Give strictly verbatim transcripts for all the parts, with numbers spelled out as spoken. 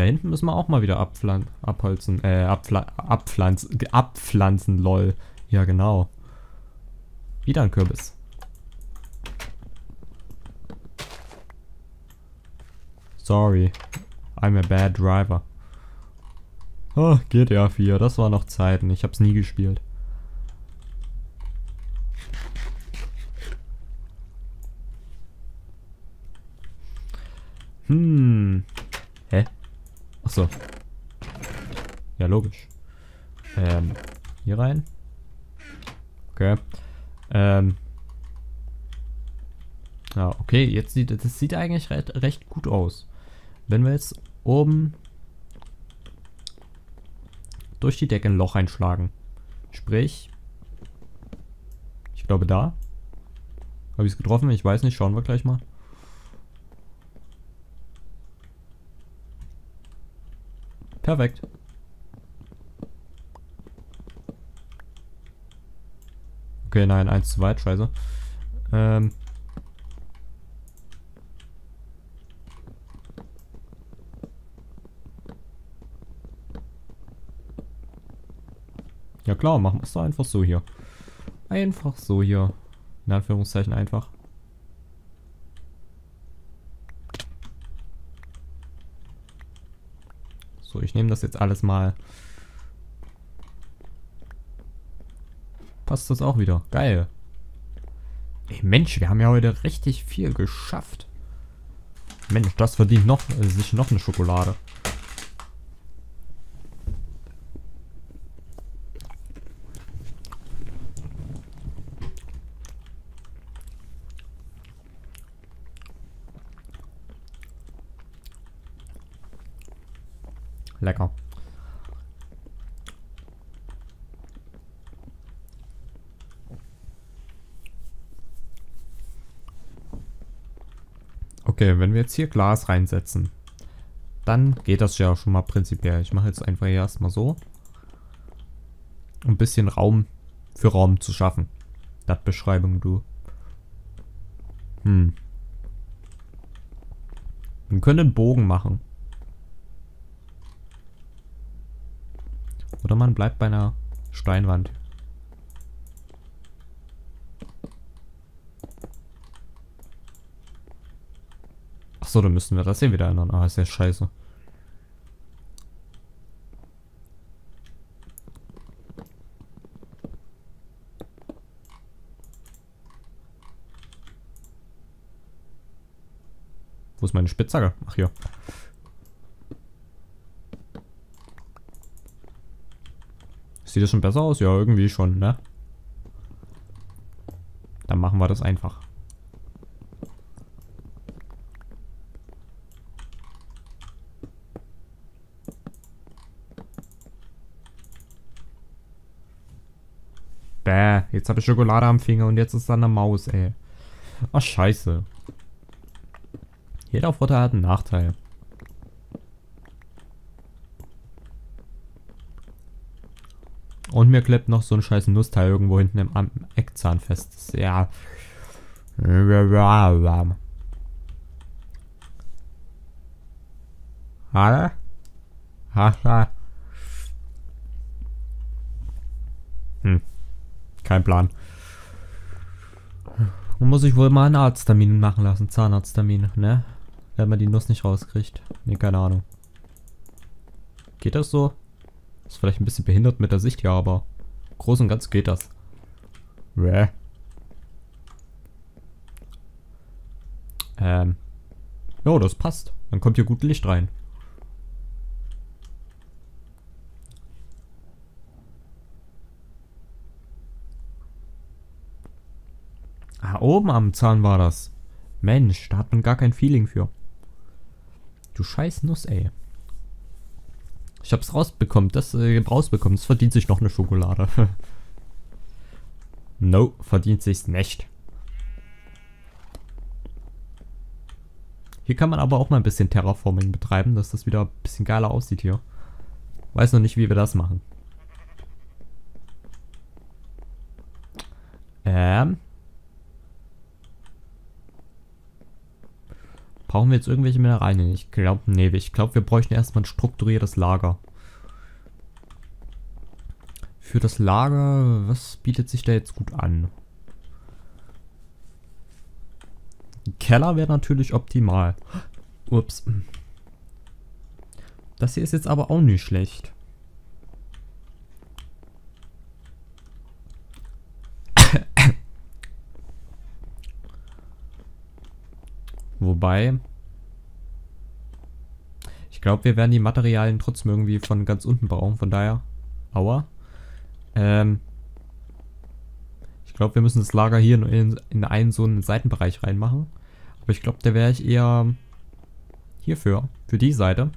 Da hinten müssen wir auch mal wieder abpflan abholzen. Äh, abpfla abpflanzen. Abpflanzen, lol. Ja, genau. Wieder ein Kürbis. Sorry. I'm a bad driver. Oh, G T A vier. Das war noch Zeiten. Ich hab's nie gespielt. Hm. Hä? Achso. Ja, logisch. Ähm, hier rein. Okay. Ähm. Ja, okay, jetzt sieht das sieht eigentlich recht, recht gut aus. Wenn wir jetzt oben durch die Decke ein Loch einschlagen. Sprich, ich glaube da. Habe ich es getroffen? Ich weiß nicht, schauen wir gleich mal. Perfekt. Okay, nein, eins zu weit, scheiße. Ähm. Ja klar, machen wir es doch einfach so hier. Einfach so hier. In Anführungszeichen einfach. So, ich nehme das jetzt alles mal. Passt das auch wieder. Geil. Ey, Mensch, wir haben ja heute richtig viel geschafft. Mensch, das verdient noch, äh, sich noch eine Schokolade. Lecker. Okay, wenn wir jetzt hier Glas reinsetzen, dann geht das ja schon mal prinzipiell. Ich mache jetzt einfach hier erstmal so, um ein bisschen Raum für Raum zu schaffen. Das Beschreibung, du. Hm. Wir können einen Bogen machen. Oder man bleibt bei einer Steinwand. Achso, dann müssten wir das hier wieder ändern. Ah, ist ja scheiße. Wo ist meine Spitzhacke? Ach, hier. Sieht das schon besser aus? Ja, irgendwie schon, ne? Dann machen wir das einfach. Bäh, jetzt habe ich Schokolade am Finger und jetzt ist da eine Maus, ey. Ach, scheiße. Jeder Vorteil hat einen Nachteil. Und mir klebt noch so ein scheiß Nussteil irgendwo hinten im, am Eckzahn fest. Ja. Hallo? Haha. Hm. Kein Plan. Und muss ich wohl mal einen Arzttermin machen lassen. Zahnarzttermin, ne? Wenn man die Nuss nicht rauskriegt. Ne, keine Ahnung. Geht das so? Ist vielleicht ein bisschen behindert mit der Sicht, ja, aber im Großen und Ganzen geht das. Bäh. Ähm. Jo, das passt. Dann kommt hier gut Licht rein. Ah, oben am Zahn war das. Mensch, da hat man gar kein Feeling für. Du scheiß Nuss, ey. Ich hab's rausbekommen, das äh, rausbekommen, das verdient sich noch eine Schokolade. No, verdient sich's nicht. Hier kann man aber auch mal ein bisschen Terraforming betreiben, dass das wieder ein bisschen geiler aussieht hier. Weiß noch nicht, wie wir das machen. Ähm. Brauchen wir jetzt irgendwelche Mineralien? Ich glaube, nee, ich glaube, wir bräuchten erstmal ein strukturiertes Lager. Für das Lager, was bietet sich da jetzt gut an? Keller wäre natürlich optimal. Ups. Das hier ist jetzt aber auch nicht schlecht. Wobei, ich glaube, wir werden die Materialien trotzdem irgendwie von ganz unten brauchen, von daher, aua. Ähm, ich glaube, wir müssen das Lager hier in, in einen so einen Seitenbereich reinmachen. Aber ich glaube, da wäre ich eher hierfür, für die Seite.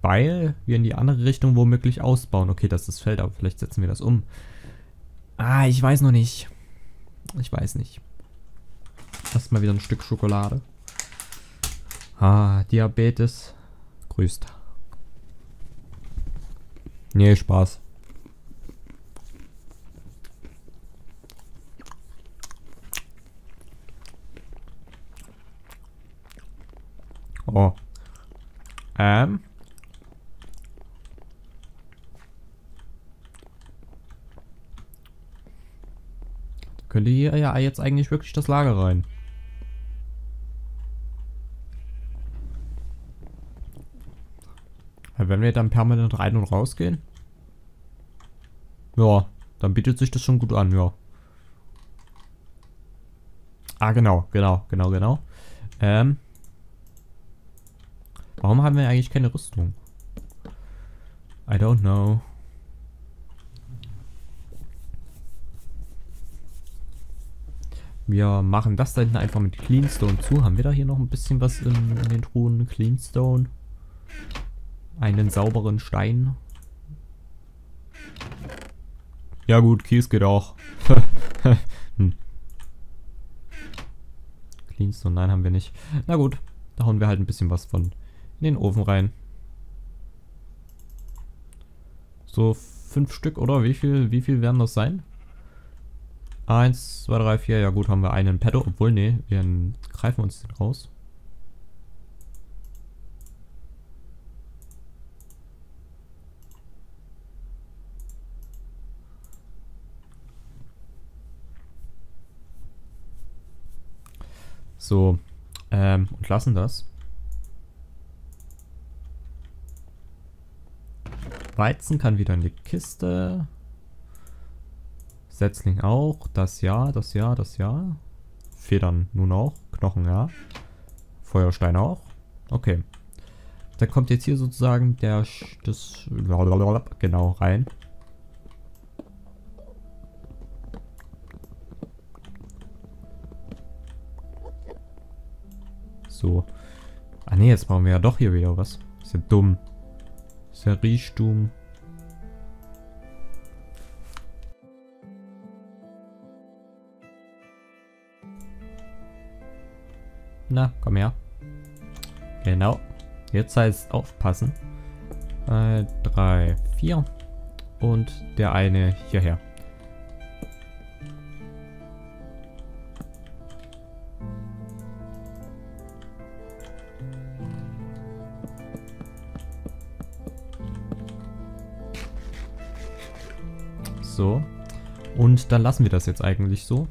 Weil wir in die andere Richtung womöglich ausbauen. Okay, das ist das Feld, aber vielleicht setzen wir das um. Ah, ich weiß noch nicht. Ich weiß nicht. Erstmal wieder ein Stück Schokolade. Ah, Diabetes. Grüßt. Nee, Spaß. Oh. Ähm. Könnte hier ja jetzt eigentlich wirklich das Lager rein. Wenn wir dann permanent rein und rausgehen, ja, dann bietet sich das schon gut an, ja. Ah, genau, genau, genau, genau. Ähm, warum haben wir eigentlich keine Rüstung? I don't know. Wir machen das da hinten einfach mit Cleanstone zu. Haben wir da hier noch ein bisschen was in, in den Truhen? Cleanstone. Einen sauberen Stein. Ja gut, Kies geht auch. hm. Cleanstone, nein, haben wir nicht. Na gut, da hauen wir halt ein bisschen was von in den Ofen rein. So fünf Stück, oder? Wie viel, wie viel werden das sein? Eins, zwei, drei, vier. Ja gut, haben wir einen Petto. Obwohl, nee, wir greifen uns den raus. So, ähm, und lassen das. Weizen kann wieder in die Kiste. Setzling auch. Das ja, das ja, das ja. Federn nun auch. Knochen ja. Feuerstein auch. Okay. Da kommt jetzt hier sozusagen der... das genau rein. So. Ah ne, jetzt brauchen wir ja doch hier wieder was. Ist ja dumm. Ist ja richtig dumm. Na, komm her. Genau. Jetzt heißt es aufpassen. Äh, drei, vier. Und der eine hierher. So. Und dann lassen wir das jetzt eigentlich so.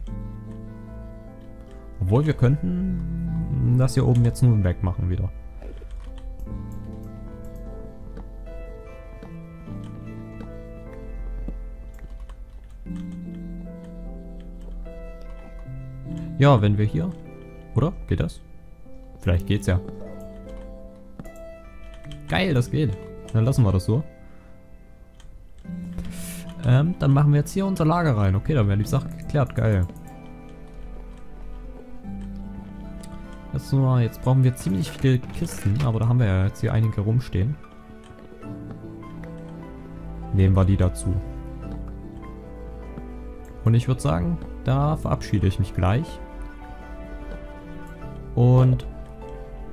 Obwohl wir könnten das hier oben jetzt nun wegmachen wieder. Ja, wenn wir hier... Oder? Geht das? Vielleicht geht's ja. Geil, das geht. Dann lassen wir das so. Ähm, dann machen wir jetzt hier unser Lager rein. Okay, dann wäre die Sache geklärt. Geil. Also, jetzt brauchen wir ziemlich viele Kisten, aber da haben wir ja jetzt hier einige rumstehen. Nehmen wir die dazu. Und ich würde sagen, da verabschiede ich mich gleich. Und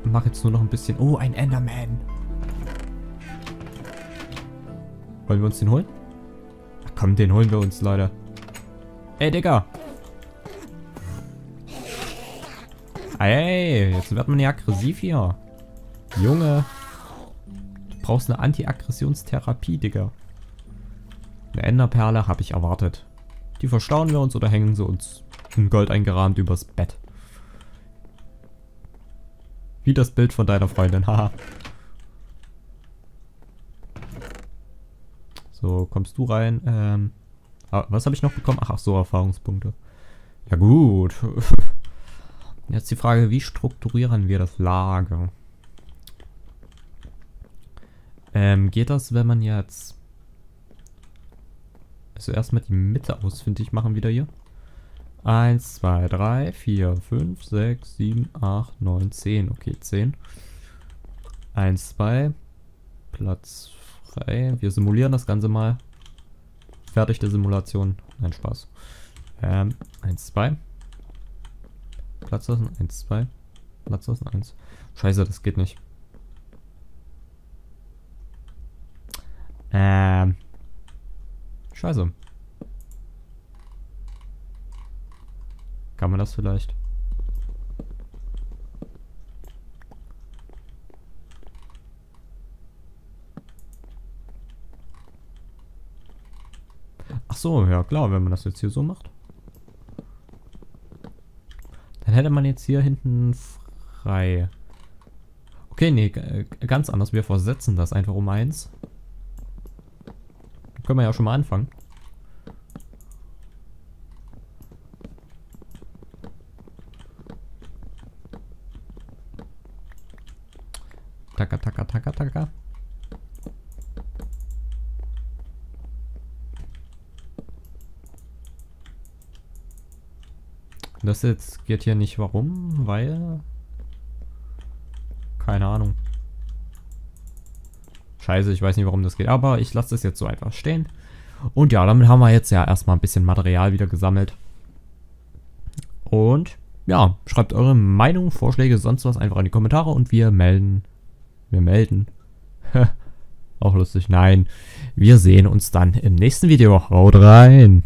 mache jetzt nur noch ein bisschen... Oh, ein Enderman! Wollen wir uns den holen? Komm, den holen wir uns, Leute. Ey, Digga. Ey, jetzt wird man ja aggressiv hier. Junge. Du brauchst eine Anti-Aggressionstherapie, Digga. Eine Enderperle habe ich erwartet. Die verstauen wir uns oder hängen sie uns in Gold eingerahmt übers Bett. Wie das Bild von deiner Freundin, haha. So, kommst du rein. Ähm, was habe ich noch bekommen? Ach, so, Erfahrungspunkte. Ja gut. Jetzt die Frage, wie strukturieren wir das Lager? Ähm, geht das, wenn man jetzt... Also erstmal die Mitte ausfindig machen wieder hier. eins, zwei, drei, vier, fünf, sechs, sieben, acht, neun, zehn. Okay, zehn. eins, zwei. Platz frei. Wir simulieren das Ganze mal. Fertig der Simulation. Nein, Spaß. Ähm, eins, zwei. Platz lassen, eins, zwei. Platz lassen, eins. Scheiße, das geht nicht. Ähm. Scheiße. Kann man das vielleicht? Ach so, ja klar, wenn man das jetzt hier so macht. Dann hätte man jetzt hier hinten frei. Okay, nee, ganz anders. Wir versetzen das einfach um eins. Dann können wir ja schon mal anfangen. Taka, taka, taka, taka. Das jetzt geht hier nicht. Warum? Weil... Keine Ahnung. Scheiße, ich weiß nicht, warum das geht. Aber ich lasse das jetzt so einfach stehen. Und ja, damit haben wir jetzt ja erstmal ein bisschen Material wieder gesammelt. Und ja, schreibt eure Meinung, Vorschläge, sonst was einfach in die Kommentare. Und wir melden... Wir melden. Auch lustig. Nein. Wir sehen uns dann im nächsten Video. Haut rein.